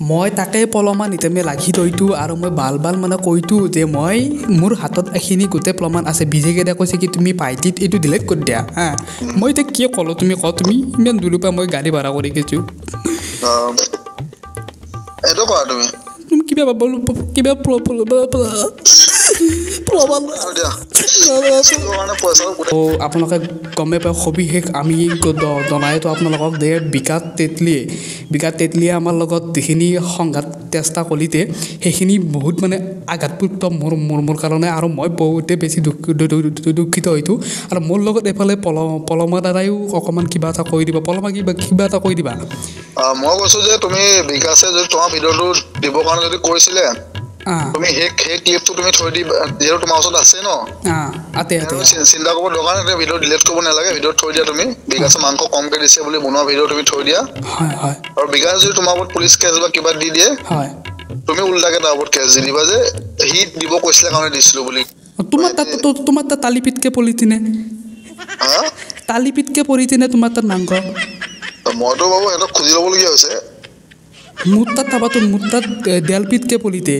Moi take poloman iteme lagi doitu aro moi bal mana koitu de moi mur hatot akhini kute poloman ase bije keda kose ki tumi paitit itu delete kod dia ha moi te kia kolo tumi ko tumi men dulu pa moi gari bara kore kecu edo ko adumi tumi kibe ba bolu kibe pro तो आपन लोग कमे पे hobby है आमी को दनाय तो आपन लोग दे बिकात तेतलिए आमार লগত দেখিনি সংঘাত চেষ্টা কলিতে হেখিনি বহুত মানে আঘাতপ্রাপ্ত মোৰ কাৰণে আৰু মই বহুত বেছি দুখিত হৈতো আৰু মোৰ লগত এফালে পলমা দাদাইও অকমান কিবা এটা কৈ দিব পলমা কিবা এটা কৈ দিবা মই কৈছো যে তুমি বিকাশে যদি তোমাৰ ভিডিওটো দিব কাৰণে যদি কৈছিলে তুমি হে ক্লিপ তো তুমি থৈ দি যেৰ তোমাৰ ওচৰত আছে ন আতে চিন্তা কৰিব লগা নাই ভিডিও ডিলিট কৰিব নালাগে ভিডিও থৈ দিয়া তুমি বিকাশ মাংক কমকে দিছে বুলি বনোৱা ভিডিও তুমি থৈ দিয়া হয় আৰু বিকাশ যদি তোমাৰ ওপৰত পুলিশ কেছ বা কিবা দি দিয়ে হয় তুমি উল্টাকে তাৰ ওপৰত কেছ দিবা যে হি দিব কৈছলা কাৰণে দিছিল বুলি তোমাৰ তা তালিপিতকে পলিতিনে তালিপিতকে পৰিতিনে তোমাৰ তা নাংক মইতো বাবু এটা খুজি ল'ব লগি হৈছে মুত্তা তাবাতো মুত্তা দেলপিতকে পলিতে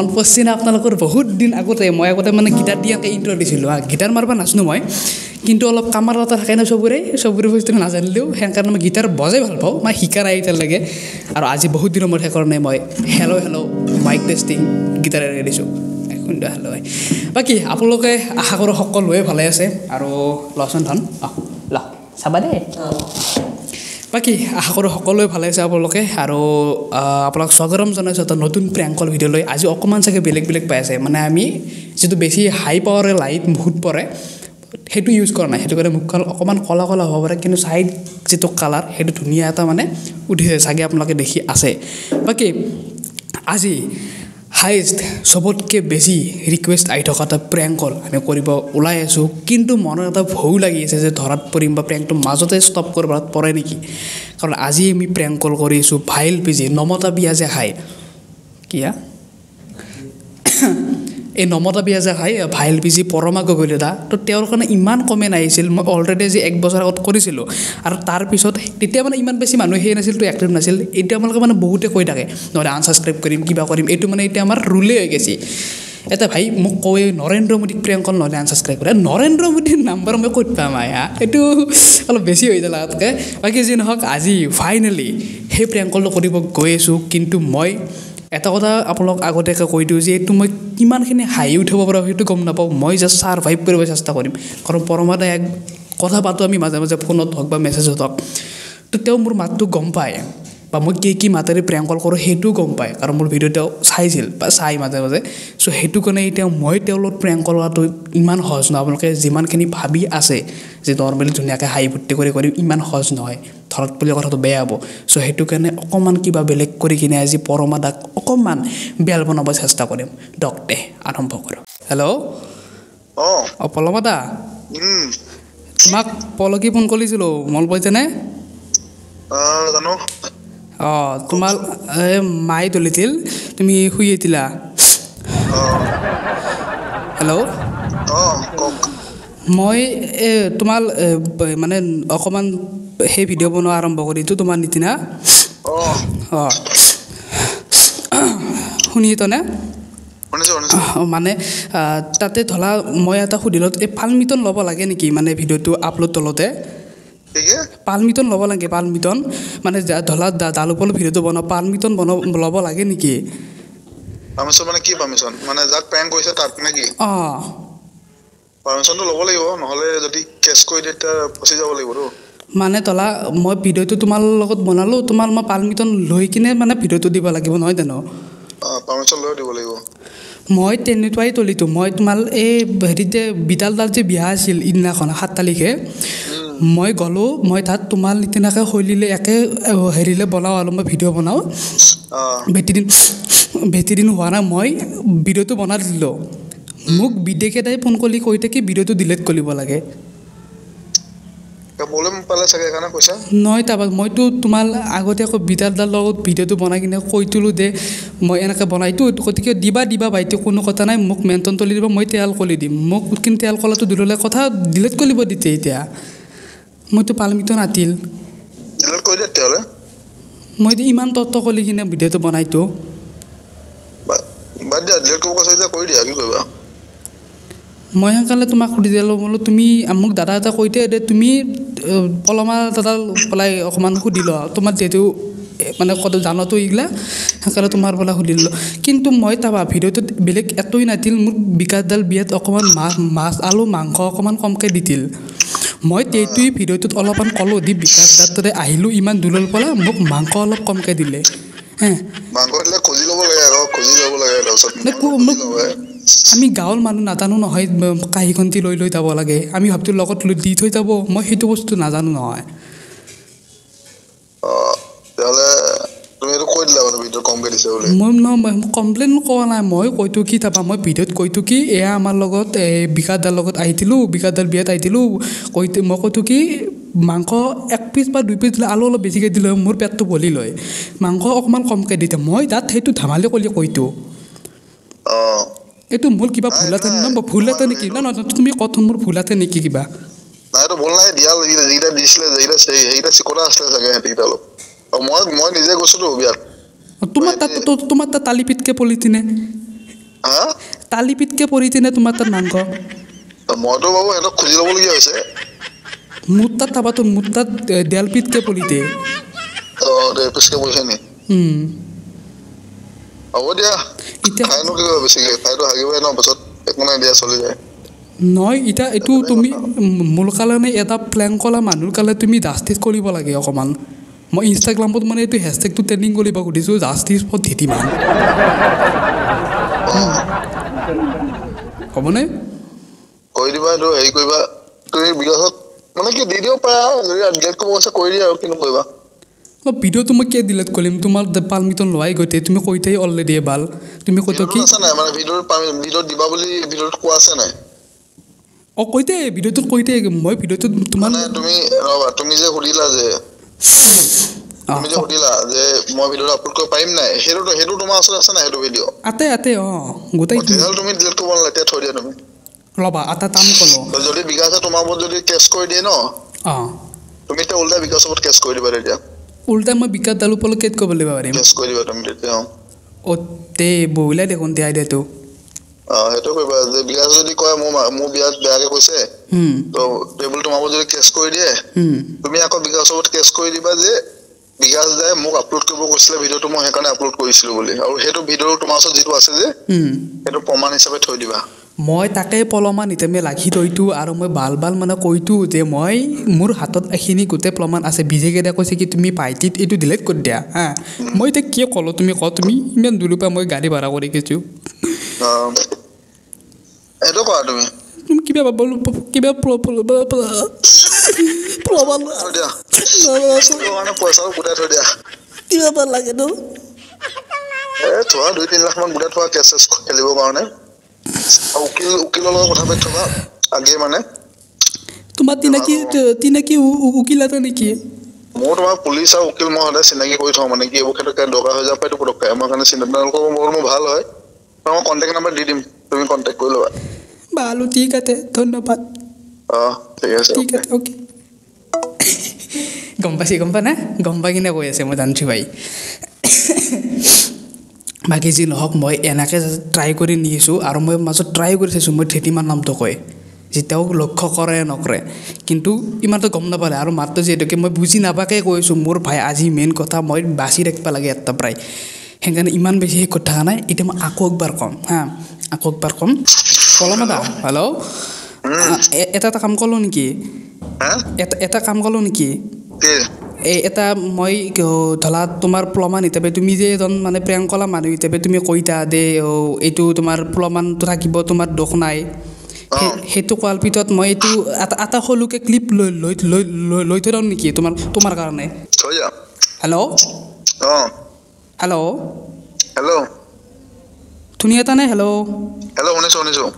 অনপসিন আপোনালোকৰ বহুত দিন আগতে মই আগতে মানে গিটাৰ দিয়া কে ইন্ট্ৰ দিছিল গিটাৰ মাৰবা নাছনো মই কিন্তু অলপ কামাৰতা থাকে না সবৰে বস্তু নাজানিলেও হেন কাৰণ মই গিটাৰ বজাই ভাল পাও মই শিকাৰ আইতা লাগে আৰু আজি বহুত দিনৰ মই হেকৰ নাই মই হেল্ল মাইক টেস্টিং গিটাৰ ৰে দিছো এখন হেল্ল বাকি আপোনালোকে আশা কৰো সকলোৱে ভালে আছে আৰু লচন ধন লা চাবা দে বাকি আশা কৰো সকলোৱে ভালে আছে আপোনালোকে আৰু আপোনাক স্বাগতম জনাইছো এটা নতুন প্র্যাঙ্কল ভিডিও লৈ আজি অকমান সাকে বেলেগ পাইছে মানে আমি যেটো বেছি হাই পাৱাৰে লাইট বহুত পৰে হেতু ইউজ কৰা নাই হেতু কৰে মুখখন অকমান কলা হ'ব পাৰে কিন্তু সাইড যেটো কালাৰ হেতু ধুনিয়া এটা মানে উঠিছে সাগে আপোনালোকে দেখি আছে বাকি আজি হাইস্ট সবতকে বেছি ৰিকুৱেষ্ট আই থকা এটা প্ৰ্যাঙ্কল আমি কৰিব ওলাই আছো কিন্তু মনৰ এটা ভয় লাগি আছে যে ধৰাত পৰিম বা প্ৰ্যাঙ্কটো মাজতে স্টপ কৰবাত পৰে নেকি কাৰণ আজি আমি প্ৰ্যাঙ্কল কৰিছো ফাইল পিজি নমতা বিয়া যে হাই কিয়া এই নমতা বিয়া যে হাই ফাইল পিজি পৰমা গগৈলে দা তো তেওঁৰ কাৰণে ইমান কমেন আহিছিল মই অলৰেডি যে এক বছৰ আগত কৰিছিলো আৰু তাৰ পিছত তেতিয়া মানে ইমান বেছি মানুহ হেই নাছিল তো অ্যাক্টিভ নাছিল এতিয়া আমালকে মানে বহুতে কৈ থাকে নহলে আনসাবস্ক্রাইব কৰিম কিবা কৰিম এটো মানে এতিয়া আমাৰ ৰুলে হৈ গৈছে এটা ভাই মোক কয় নৰেন্দ্ৰ মোদী প্ৰ্যাঙ্কল নহলে আনসাবস্ক্ৰাইব কৰে নৰেন্দ্ৰ মোদীৰ নাম্বাৰ মই ক'ত পাম আয়া এটো অলপ বেছি হৈ গ'ল আতকে বাকি যেন হক আজি ফাইনালি হে প্র্যাঙ্কল কৰিব গৈ আছো কিন্তু মই এটা কথা আপোনাক আগতে কৈ দিও যে তুমি কিমানখিনি হাই উঠাব পাৰা সেইটো গম নাপাও মই জাস্ট সাৰভাইভ কৰিব চেষ্টা কৰিম কাৰণ পৰমাদা এক কথা পাতো আমি মাজে ফোনত হক বা মেসেজত হক তো তেও মোৰ মাতটো গম পায় বা মই কি মাতাৰে প্ৰ্যাঙ্কল কৰো সেইটো গম পায় কাৰণ মোৰ ভিডিওটো চাইছিল বা চাই মাজে সো সেইটো কোনে এতিয়া মই তেওলত প্র্যাঙ্কল কৰাটো ইমান সহজ নহয় আপোনালোকে যিমানখিনি ভাবি আছে যে নৰমালি ধুনিয়াকে হাই ভুট্টি কৰি ইমান সহজ নহয় ধৰত পলি কথাটো বেয়া হ'ব সো সেইটো কাৰণে অকমান কিবা বেলেগ কৰি কিনে আজি পৰমাদাক অকমান বেল বনাব চেষ্টা কৰিম ডক্টে আৰম্ভ কৰো হেল্ল' অ পলমাদা তোমাক পলকি ফোন কৰিছিলো মন পাইছেনে জানো তোমার মাই তুলিছিল তুমি শুয়েছিলা হ্যালো মই তোমার মানে অকমান সেই ভিডিও বনোৱা আৰম্ভ কৰিছো তোমাৰ নিতিনা শুনিছনে মানে তাতে ধলা মই এটা সুধিলত এই পালমিটন ল'ব লাগে নেকি মানে ভিডিওটো আপলোড তলতে পালমিটন ল'ব লাগে পালমিটন মানে ধলা দালুপল ভিডিওটো বনোৱা পালমিটন ল'ব লাগে নেকি পাৰমিশন মানে কি পাৰমিশন মানে যাক প্ৰ্যাঙ্ক কৰিছে তাক নেকি পাৰমিশনটো ল'ব লাগিব নহলে যদি কেছ কৰি দিতা পছি যাব লাগিব মানে তলা মই ভিডিওটো তোমাৰ লগত বনালো তোমাৰ মই পালমিটন লৈ কিনে মানে ভিডিওটো দিব লাগিব নহয় জানো পারমিশন লৈ দিব লাগিব মই তেনটুৱাই তলিটো মই তোমাৰ এই হেৰিতে বিতাল দাল যে বিয়া আছিল ইনাখন 7 তাৰিখে মই গলো মই তাত তোমাৰ নিতিনাকে হইলিলে একে হেৰিলে বনাও আৰু মই ভিডিও বনাও বেতিদিন হোৱা না মই ভিডিওটো বনা দিলো মোক বিদেকে তাই ফোন কৰি কৈ থাকে ভিডিওটো ডিলিট কৰিব লাগে Kabolem pala saga kana koisa? Noi tabak moi tu tumal agote ko bitar dal logot video tu bonai kine koi tulu de moi enaka bonai tu kotike diba baite kono kotha nai mok menton toli diba moi teal koli dim mok kin teal kola tu dilole kotha dilet koli bo dite itia moi tu palmi to natil dilet koli dite ola moi di iman totto koli kine video tu bonai tu ba da dilet ko kosa koi dia ki ba মই হাঁকালে তোমাক খুঁটি দিলোঁ বোলো তুমি মোক দাদা এটা কৈ দিয়া তুমি পলমা দাদা পলাই অকণমান খুঁটি লোৱা তোমাৰ যিহেতু মানে ক'ত জানতো এইগিলা হাঁকালে তোমাৰ পলা খুলি ল'লোঁ কিন্তু মই তাৰ ভিডিঅ'টোত বেলেগ এটোই নাছিল মোক বিকাশডাল বিয়াত অকণমান মাছ আলু মাংস অকণমান কমকৈ দিছিল মই তেইটোই ভিডিঅ'টোত অলপমান ক'লোঁ দি বিকাশডাল তাতে আহিলোঁ ইমান দূৰৰ পৰা মোক মাংস অলপ কমকৈ দিলে মাংসলে খুজি ল'ব লাগে আৰু খুজি ল'ব লাগে তাৰপিছত আমি গাঁৱৰ মানুহ নাজানো নহয় কাহিখনটি লৈ যাব লাগে আমি ভাবটো লগত দি থৈ যাব মই সেইটো বস্তু নাজানো নহয় মই কমপ্লেইন কৰা নাই মই কৈতো কি তাপা মই ভিডিঅ'ত কৈতো কি এয়া আমাৰ লগত বিকাশদাৰ লগত আহিছিলোঁ বিকাশদাৰ বিয়াত আহিছিলোঁ কৈ মই কৈতো কি মাংস এক পিচ বা দুই পিচ দিলে আলু অলপ বেছিকৈ দিলে মোৰ পেটটো বলি লয় মাংস অকণমান কমকৈ দিছে মই তাত সেইটো ধেমালি কৰিলে কৈতো itu mul kiba pulata namba pulata ne kiba na tumi koto mul pulata ne kiba na to bolna dia ida disle ida se ida sikora asle saga ida lo moi nije gosulu biar tumata talipitke politine ha talipitke politine tumata nango modo babo eto khujilo bol giya hoise mutta tabato mutta dalpitke polite ore peske bolsene Awo dia, kainu kita besi kainu hari ini no besok ekonomi dia solidnya. No, ita itu tumi mulkalane eta plan kola manul kala tumi dastis koli bola gaya koman. Mau Instagram pot mana itu hashtag tu trending koli baku disu dastis pot hiti man. Komane? Koi di mana tuh? Hei koi ba, koi bilasot mana kita video pernah jadi update kau masa koi dia kini koi ba. Kok video tuh make dilat kolim tumal de palmiton loai gote tumi koitai already bal tumi koto ki asa na mane video diba boli video ko asa na o koitai video tu koitai moi video tu tumal na tumi roba tumi je hudila je tumi je hudila je moi video upload ko paim na hero tuma asa na hero video ate ate o gotai tumi dilat ko bol late thodi tumi loba ata tam kono jodi bigasa tuma bol jodi cash koi de no a tumi ta ulda bigasa bol cash koi dibare dia উল্টা মই বিকাশ দালু পলকেত কব লাগিব ৰে মেছ কৰিব তুমি তেতিয়া অতে বইলা দেখোন তে আইডিয়া তো হেটো কইবা যে বিকাশ যদি কয় মো বিয়াত বেয়াকে কৈছে তো টেবল তোমাক যদি কেছ কৰি দিয়ে তুমি আকৌ বিকাশত কেছ কৰি দিবা যে বিকাশ দাই মোক আপলোড কৰিব কৈছিল ভিডিওটো মই হেকানে আপলোড কৰিছিল বুলি আৰু হেটো ভিডিও তোমাছত যেটো আছে যে হেটো প্ৰমাণ হিচাপে থৈ দিবা মই তাকে পলমা নিতেমে লাগি থৈতো আৰু মই বাল মানে কৈতো যে মই মোৰ হাতত এখিনি গুতে প্ৰমাণ আছে বিজেগেদা কৈছে কি তুমি পাইটিত এটো ডিলিট কৰি দিয়া হা মই তে কি কলো তুমি ক তুমি ইমান দুলুপা মই গাড়ী ভাড়া কৰি গেছো এটো ক তুমি তুমি কিবা বলু কিবা প্ৰমাণ আৰু দিয়া মানে পইচা গুটা থৈ দিয়া কিবা ভাল লাগে তো এ তোৱা 2-3 লাখ মান গুটা থোৱা কেছছ খেলিব কাৰণে উকিল লগত কথা পাতি থকা আগে মানে তোমাৰ তিনাকি উকিল আছে নেকি মোৰ তোমাৰ পুলিচ আৰু উকিল মই সদায় চিনাকি কৰি থওঁ মানে কি এই ক্ষেত্ৰত দৰকাৰ হৈ যায় পাইতো পটককৈ আমাৰ কাৰণে চিনাকি নকৰো মোৰ ভাল হয় মই কন্টাক্ট নাম্বাৰ দি দিম তুমি কন্টাক্ট কৰি ল'বা ভালো ঠিক আছে ধন্যবাদ ঠিক আছে ওকে গম্পা কিনে কৈ আছে মই জানছি ভাই বাকি যি নহওক মই এনেকৈ ট্ৰাই কৰি নিছোঁ আৰু মই মাজত ট্ৰাই কৰি চাইছোঁ মই ঠেটিমাৰ নামটো কয় যেতিয়াও লক্ষ্য কৰে নকৰে কিন্তু ইমানটো গম নাপালে আৰু মাত্ৰ যিহেতুকে মই বুজি নাপাকে কৈছোঁ মোৰ ভাই আজি মেইন কথা মই বাচি ৰাখিব লাগে এটা প্ৰায় সেইকাৰণে ইমান বেছি সেই কথা নাই এতিয়া মই আকৌ একবাৰ ক'ম হা আকৌ একবাৰ ক'ম পলমা দা হেল্ল' এটা কাম ক'লোঁ নেকি এটা কাম ক'লোঁ নেকি এটা মই ধলা তোমাৰ প্ৰমাণ হিচাপে তুমি যে এজন মানে প্ৰেংকলা মানুহ হিচাপে তুমি কৈতা দে এইটো তোমাৰ প্ৰমাণটো থাকিব তোমাৰ দোষ নাই সেইটো কোৱাৰ পিছত মই এইটো এটা সৰুকে ক্লিপ লৈ থৈ দিওঁ নেকি তোমাৰ তোমাৰ কাৰণে হেল্ল' হেল্ল' হেল্ল' তুমি এটা নে হেল্ল' হেল্ল' শুনিছোঁ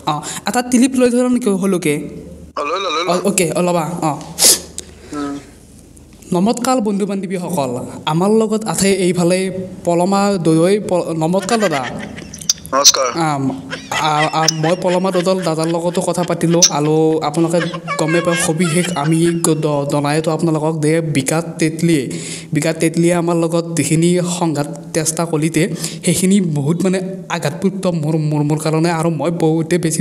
এটা ক্লিপ লৈ থৈ দিওঁ নেকি সৰুকে অ'কে ল'বা নমৎকাল বন্ধু বান্ধৱীসকল, আমাৰ লগত আছে এইফালে পলমা দৈ। নমৎকাল দাদা, নমস্কাৰ। মই পলমা দদল দাদাৰ লগতো কথা পাতিলোঁ আৰু আপোনালোকে গমে পায় সবিশেষ আমি জনায়তো আপোনালোকক দে বিকাশ তেতলিয়ে আমাৰ লগত যিখিনি সংঘাত চেষ্টা কৰিলে সেইখিনি বহুত মানে আঘাতপূৰ্ত মোৰ মোৰ মোৰ কাৰণে আৰু মই বহুতে বেছি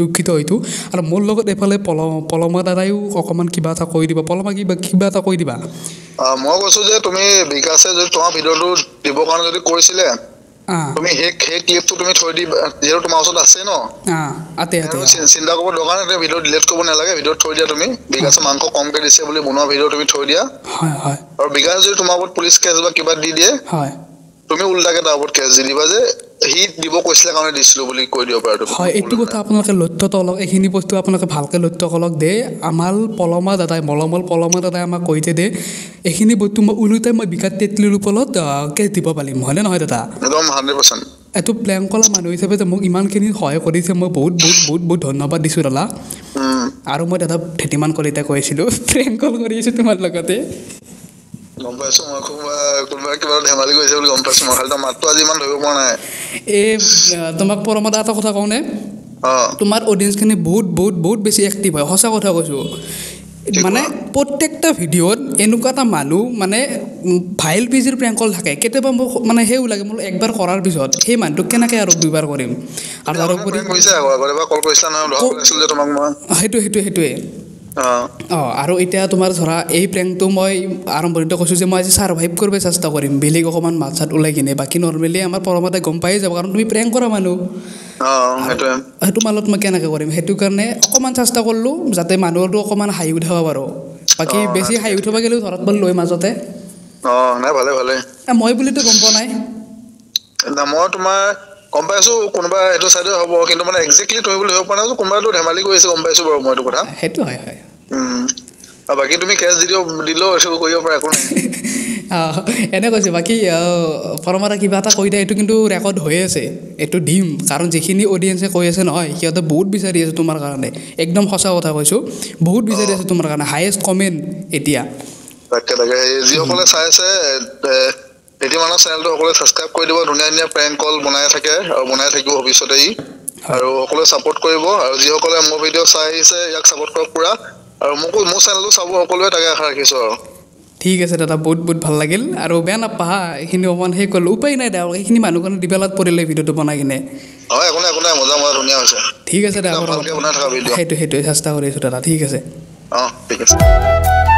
দুখিত হৈছোঁ। আৰু মোৰ লগত এইফালে পলমা দাদাইও অকণমান কিবা এটা কৈ দিবা। পলমা কিবা এটা কৈ দিবা। মই কৈছোঁ যে তুমি বিকাশে যদি তোমাৰ ভিডিঅ'টো দিবৰ কাৰণে যদি কৈছিলে তুমি সেই ক্লিপটো তুমি থৈ দিবা, যিহেতু তোমাৰ ওচৰত আছে ন। চিন্তা কৰিব দৰকাৰ নাই, ভিডিঅ' ডিলিট কৰিব নালাগে, ভিডিঅ' থৈ দিয়া। তুমি বিকাশে মাংস কমকৈ দিছে বুলি বনোৱা ভিডিঅ' তুমি থৈ দিয়া। আৰু বিকাশে যদি তোমাৰ ওপৰত পুলিচ কেছ বা কিবা দি দিয়ে তুমি উল্টাকে তাৰ ওপৰত কেছ দি দিবা যে সি দিব কৈছিলে কাৰণে দিছিলো বুলি কৈ দিব পাৰা। হয়, এইটো কথা আপোনালোকে লক্ষ্য অলপ এইখিনি বস্তু আপোনালোকে ভালকৈ লক্ষ্য অলপ দে। আমাৰ পলমা দাদাই পলমা দাদাই আমাক কৈ দে এইখিনি বস্তু মই ওলোটাই মই বিকাশ তেতলিৰ ওপৰত কেছ দিব পাৰিম, হয়নে নহয় দাদা? একদম 100%। এইটো প্লেং কৰা মানুহ হিচাপে যে মোক ইমানখিনি সহায় কৰিছে মই বহুত বহুত বহুত বহুত ধন্যবাদ দিছোঁ দাদা। আৰু মই দাদা ঠেটিমান কলিতা কৈছিলোঁ, প্লেং কল কৰি আছোঁ তোমাৰ লগতে। গম পাইছোঁ মই কোনোবা কিবা ধেমালি কৰিছে বুলি গম পাইছোঁ মই, খালি তাৰ মাতটো আজি ইমান ধৰিব পৰা নাই। এই তোমাক পৰমা দা এটা কথা কওঁনে, তোমাৰ অডিয়েঞ্চখিনি বহুত বহুত বহুত বেছি এক্টিভ হয়, সঁচা কথা কৈছোঁ। মানে প্ৰত্যেকটা ভিডিঅ'ত এনেকুৱা এটা মানুহ মানে ভাইল পেজৰ প্ৰেংক কল থাকে। কেতিয়াবা মোক মানে সেইও লাগে, মোৰ একবাৰ কৰাৰ পিছত সেই মানুহটোক কেনেকৈ আৰু দুইবাৰ কৰিম। আৰু সেইটোৱে আৰু এতিয়া তোমাৰ ধৰা এই প্ৰেংকটো মই আৰম্ভণিতে কৈছোঁ যে মই আজি ছাৰ্ভাইভ কৰিব চেষ্টা কৰিম, বেলেগ অকণমান মাত চাত ওলাই কিনে। বাকী নৰ্মেলি আমাৰ পৰমাতে গম পাই যাব, কাৰণ তুমি প্ৰেংক কৰা মানুহ। সেইটো মালত মই কেনেকৈ কৰিম, সেইটো কাৰণে অকণমান চেষ্টা কৰিলোঁ যাতে মানুহৰটো অকণমান হাঁহি উঠাব পাৰোঁ। বাকী বেছি হাঁহি উঠাব গ'লেও ধৰাত পাল লৈ মাজতে মই বুলিতো গম পোৱা নাই। মই তোমাৰ গম পাইছোঁ কোনোবা এইটো চাইডে হ'ব, কিন্তু মানে একজেক্টলি তুমি বুলি হ'ব পৰা নাই, কোনোবাটো ধেমালি কৰিছে গম পাইছোঁ বাৰু মই এইটো কথা। সেইটো হয় হয়। আৰু বাকী তুমি কেছ দিলেও কৰিব পৰা একো নাই এনে কৈছে। বাকী পৰমাৰা কিবা এটা কৈ দিয়া, এইটো কিন্তু ৰেকৰ্ড হৈ আছে, এইটো দিম। কাৰণ যিখিনি অডিয়েঞ্চে কৈ আছে নহয়, সিহঁতে বহুত বিচাৰি আছে তোমাৰ কাৰণে, একদম সঁচা কথা কৈছোঁ, বহুত বিচাৰি আছে তোমাৰ কাৰণে হায়েষ্ট কমেণ্ট এতিয়া। তাকে তাকে যিসকলে চাই আছে নীতিমানৰ চেনেলটো সকলোৱে ছাবস্ক্ৰাইব কৰি দিব। ধুনীয়া ধুনীয়া প্ৰেংক কল বনাই থাকে আৰু বনাই থাকিব ভৱিষ্যতে ই, আৰু সকলোৱে ছাপোৰ্ট কৰিব। আৰু যিসকলে মোৰ ভিডিঅ' চাই আহিছে ইয়াক ছাপোৰ্ট কৰক পুৰা, আৰু মোকো মোৰ চেনেলটো চাব সকলোৱে, তাকে আশা ৰাখিছোঁ। আৰু ঠিক আছে দাদা, বহুত বহুত ভাল লাগিল। আৰু বেয়া নাপা এইখিনি অকণমান সেই কৰিলোঁ, উপায় নাই দা, এইখিনি মানুহ কাৰণে দিবালাত পৰিলে ভিডিঅ'টো বনাই কিনে। হয়, একো নাই একো নাই, মজা মজা ধুনীয়া হৈছে। ঠিক আছে দাদা, সেইটো চেষ্টা কৰি আছোঁ দাদা। ঠিক আছে, অঁ ঠিক আছে।